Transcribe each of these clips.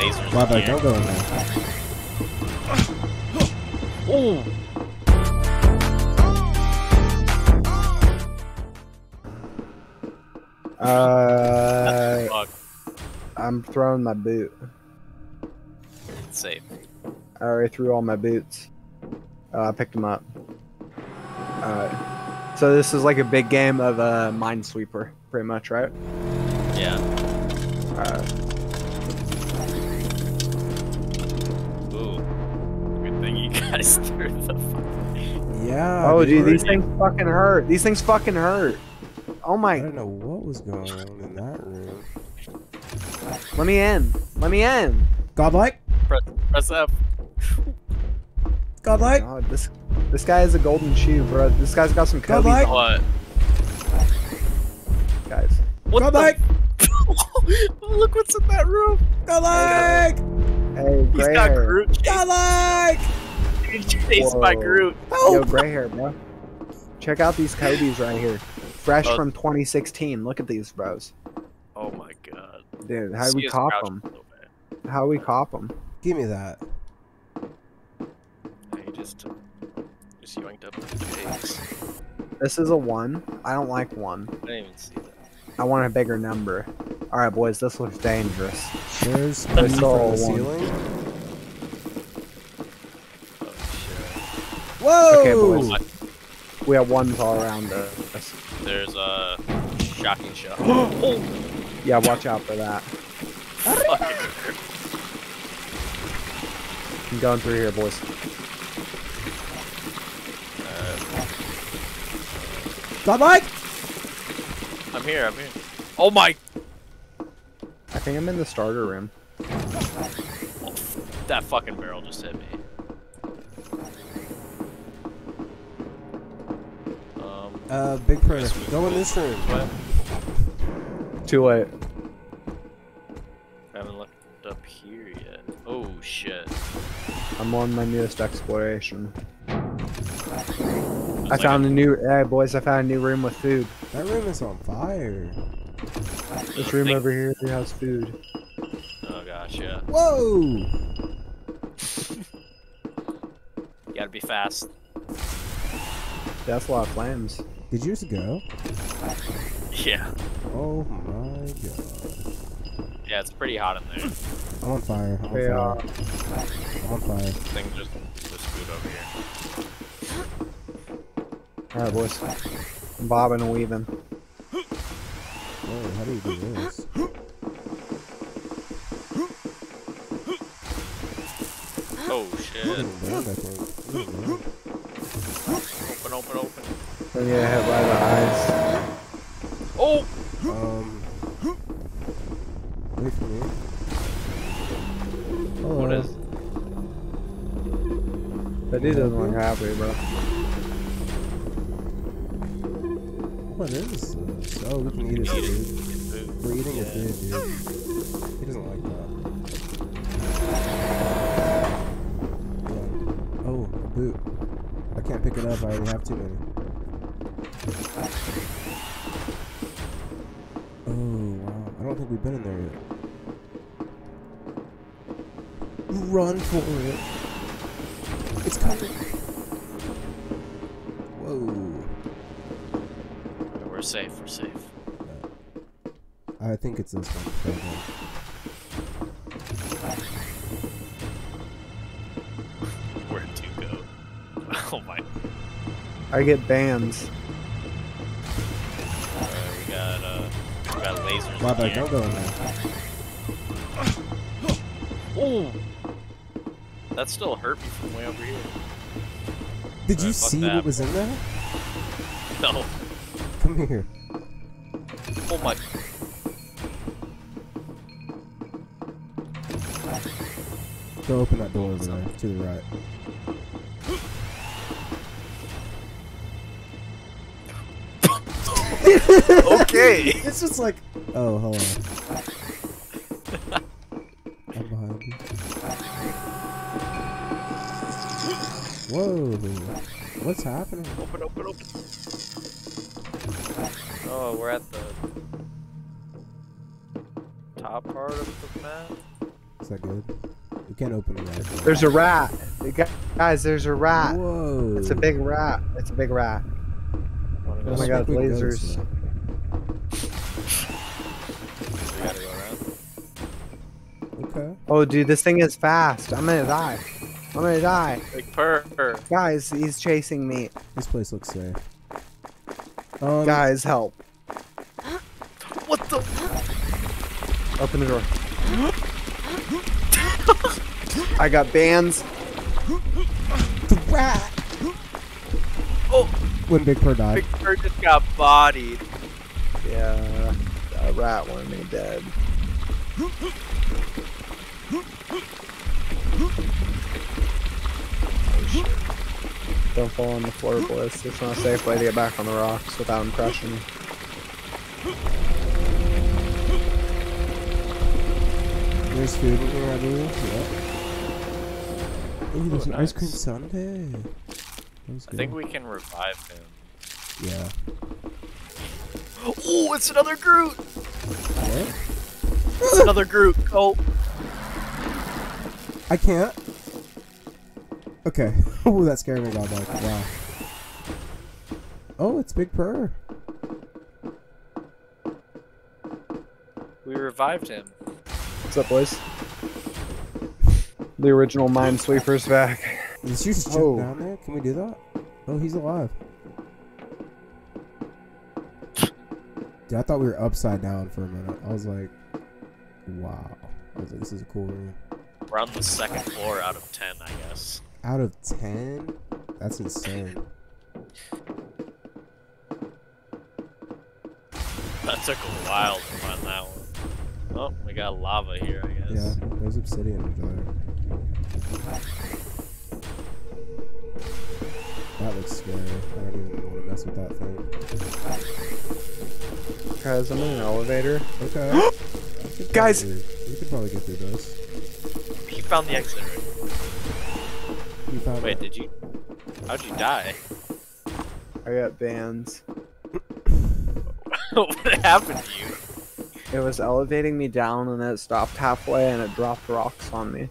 lasers. Wow, that don't go in there. Oh! I'm throwing my boot. Save. I already threw all my boots. I picked them up. Alright. So this is like a big game of Minesweeper, pretty much, right? Yeah. Alright. Ooh. Good thing you guys threw the fucking... Yeah. Oh, dude, these things fucking hurt. These things fucking hurt. Oh my! I don't know what was going on in that room. Let me in. Let me in. Godlike. Press F. Godlike. Oh, this guy is a golden shoe, bro. This guy's got some Kobe. Godlike. What? Guys. What Godlike. Look what's in that room. Godlike. Hey, gray He's got hair. Groot. Godlike. He's chased by Groot. Oh. Yo, gray hair, bro. Check out these Kobe's right here. Fresh from 2016. Look at these bros. Oh my god. Dude, how do we cop them? How do we cop them? Give me that. Hey, just yanked up his face. This is a 1. I don't like 1. I didn't even see that. I want a bigger number. Alright, boys, this looks dangerous. There's a ceiling. Oh, shit. Whoa! Okay, boys. We have ones all around us. There's a shocking shot. Oh. Yeah, watch out for that. I'm going through here, boys. Godlike! I'm here. Oh my! I think I'm in the starter room. Oh, that fucking barrel just hit me. Big press. Go in this room. What? Too late. I haven't looked up here yet. Oh shit. I'm on my newest exploration. I like found a new. Hey boys, I found a new room with food. That room is on fire. This room over here has food. Oh gosh, yeah. Whoa! You gotta be fast. That's a lot of flames. Did you just go? Yeah. Oh my god. Yeah, it's pretty hot in there. I'm on fire. I'm on fire. Things just scoot over here. Alright, boys. I'm bobbing and weaving. Whoa, how do you do this? Oh shit. Oh, Open. I need to hit by the eyes. Oh! Wait for me. Oh, what is it? That dude doesn't look happy, bro. What is this? Oh, we can eat his food. We're eating his food, dude. He doesn't like that. Yeah. Oh, a boot. I can't pick it up, I already have too many. Oh, wow. I don't think we've been in there yet. Run for it! It's coming! Whoa. We're safe, we're safe. I think it's this one. Oh my. I get bands. We got lasers. Wow, that don't go in there. Oh! That still hurt me from way over here. Did you see what was in there? No. Come here. Oh my. Go open that door over there, to the right. Okay. It's just like, oh, hold on. I'm behind you. Whoa. What's happening? Open. Oh, we're at the top part of the map. Is that good? You can't open the rat. There's a rat. Guys, there's a rat. Whoa. It's a big rat. It's a big rat. Oh my god, lasers. Okay. Oh, dude, this thing is fast. I'm gonna die. I'm gonna die. Big purr. Guys, he's chasing me. This place looks safe. Guys, help. What the? Open the door. I got bands. The rat. Oh. When Big Purr died. Big Purr just got bodied. Yeah. That rat wanted me dead. Oh, shit. Don't fall on the floor, Bliss. It's not a safe way to get back on the rocks without him crushing me. There's food here, I believe. Yep. Ooh, there's an ice cream sundae. I think we can revive him. Yeah. Oh, it's another Groot! What? It's another Groot. Oh. I can't. Okay. Oh, that scared me. God, wow. Oh, it's Big Purr. We revived him. What's up, boys? The original Minesweeper's back. Did you just jump down there? Can we do that? Oh, he's alive. Dude, I thought we were upside down for a minute. I was like, wow. I was like, this is a cool room. We're on the second floor out of 10, I guess. Out of 10? That's insane. That took a while to find that one. Oh, we got lava here, I guess. Yeah, there's obsidian over there. That looks scary. I don't even want to mess with that thing. Guys, I'm in an elevator. Okay. Guys! We could probably get through this. He found the exit already. Wait, did you? How'd you die? I got banned. What happened to you? It was elevating me down and then it stopped halfway and it dropped rocks on me.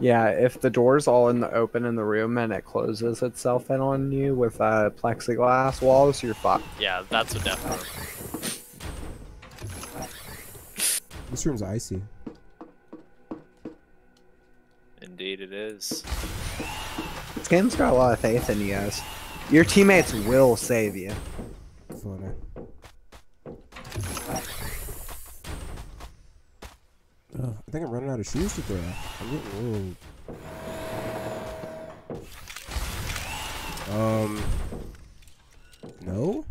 Yeah, if the door's all in the open in the room and it closes itself in on you with plexiglass walls, you're fucked. Yeah, that's a death room. This room's icy. Indeed it is. This game's got a lot of faith in you guys. Your teammates will save you. Funny. Oh, I think I'm running out of shoes to throw. I'm getting old. No?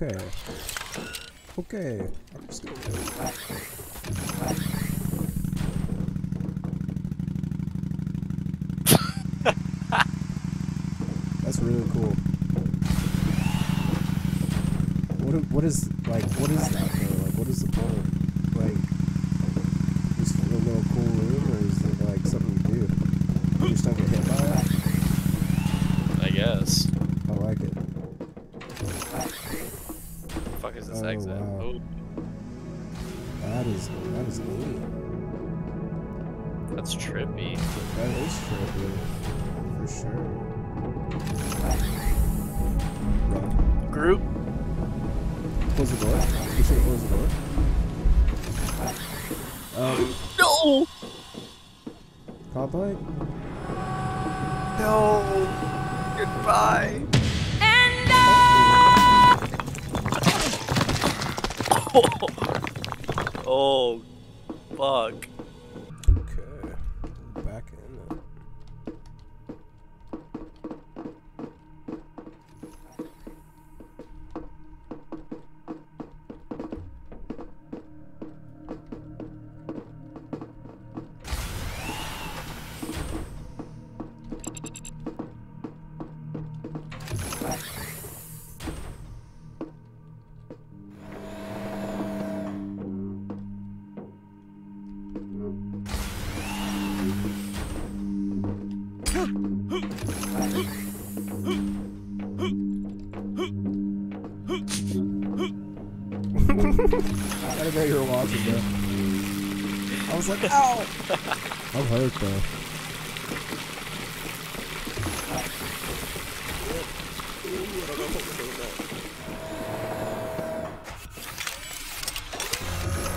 Okay. Okay, I'm just gonna go. That's really cool. What is that though? Like, what is the point? Like, just a little cool room, or is it like something you do? You're stuck with that? I guess. I like it. What the fuck is this exit? Wow. Oh. That is neat. That's trippy. That is trippy. For sure. Group. Close the door. You should close the door. No! Cobblite? No! Goodbye! Oh, fuck. Okay, back in it. I gotta go here watching, bro. I was like, ow! I'm hurt, though.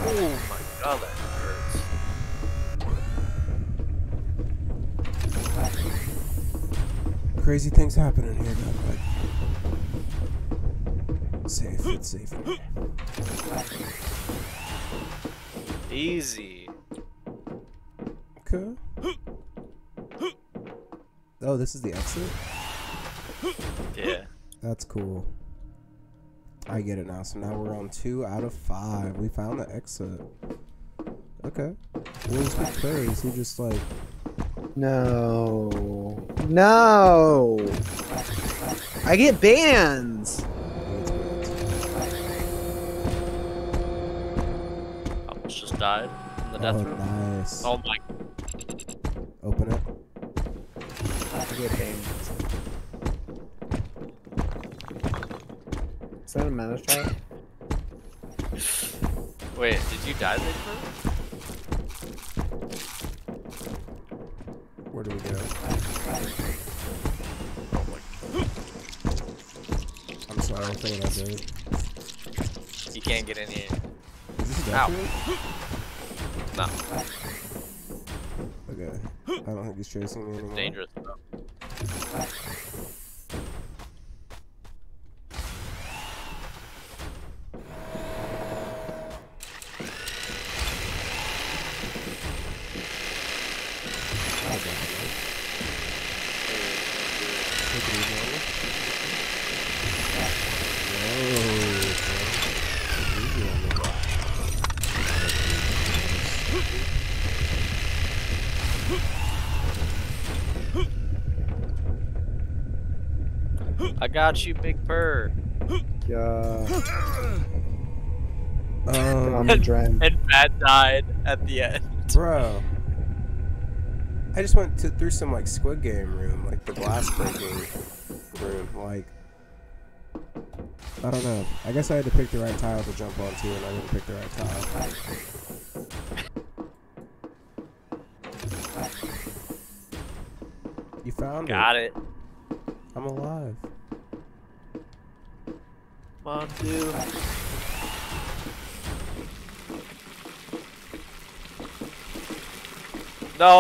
Oh my god, that hurts. Crazy things happen in here, by the way. Safe, it's safe. Easy. Okay. Oh, this is the exit? Yeah. That's cool. I get it now. So now we're on 2 out of 5. We found the exit. Okay. Where's the place? He just like... No. No! I get bans! I almost just died in the death room. Oh, nice. Oh my... Open it. I get bans. Is that a mana trap? Wait, did you die there first? Where do we go? Oh my. I'm sorry, I'm thinking about it. You can't get in here. Is this a death room? No. Okay. I don't think he's chasing me anymore. It's dangerous, though. I got you, Big Bird. Yeah. I'm and Pat died at the end. Bro. I just went through some like Squid Game room, like the glass breaking room. Like, I don't know. I guess I had to pick the right tile to jump onto, and I didn't pick the right tile. You found it. Got it. I'm alive. Come on, dude. No!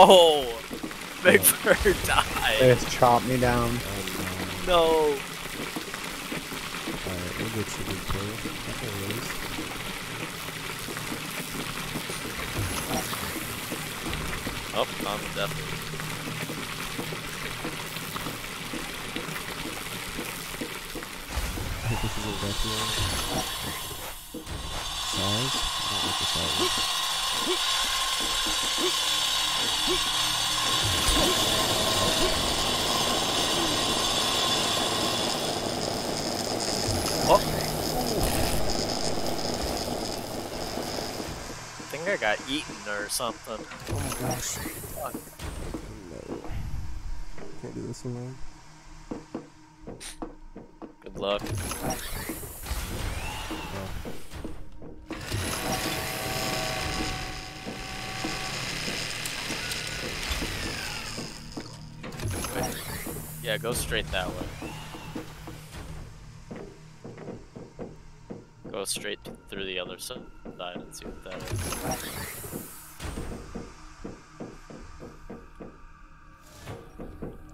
Big Bird died. They just chopped me down. Oh, no. Alright, we'll get you, Big Bird. Oh, I'm definitely. This is a death room. Size? I don't like the size. Oh! I think I got eaten or something. Oh my gosh. Fuck. No. Can't do this alone. Good luck. Wait. Yeah, go straight that way. Go straight through the other side and see what that is.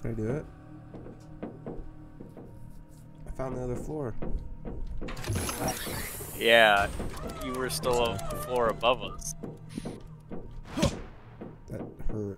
Can I do it? Found the other floor. Yeah, you were still on the floor above us. That hurt.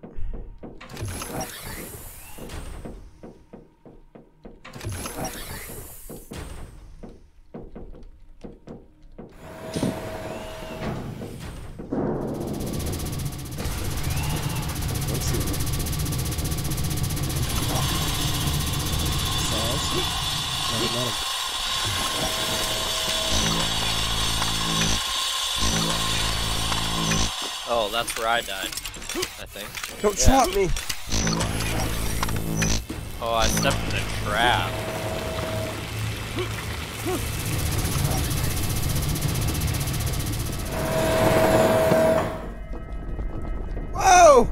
Oh, that's where I died, I think. Don't chop me! Oh, I stepped in a trap. Whoa! Oh.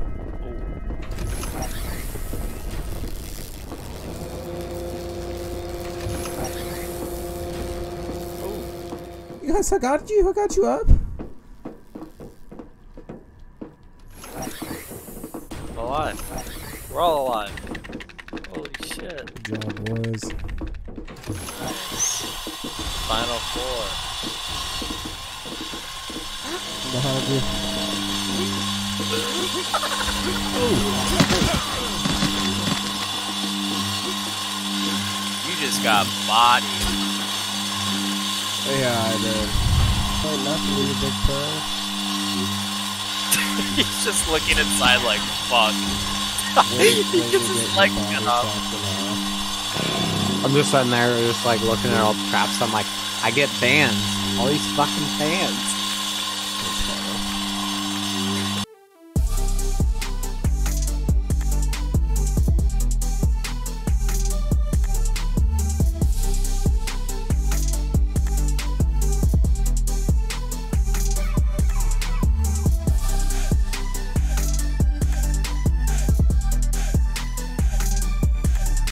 Yes, I got you. I got you up. I'm alive. We're all alive. Holy shit. Good job, boys. Final four. Behind you. Oh. You just got bodied. Yeah, I did. Probably not to leave a big pearl. He's just looking inside like, fuck. He gets his leg cut off. I'm just sitting there, just like looking at all the traps. I'm like, I get banned. All these fucking fans.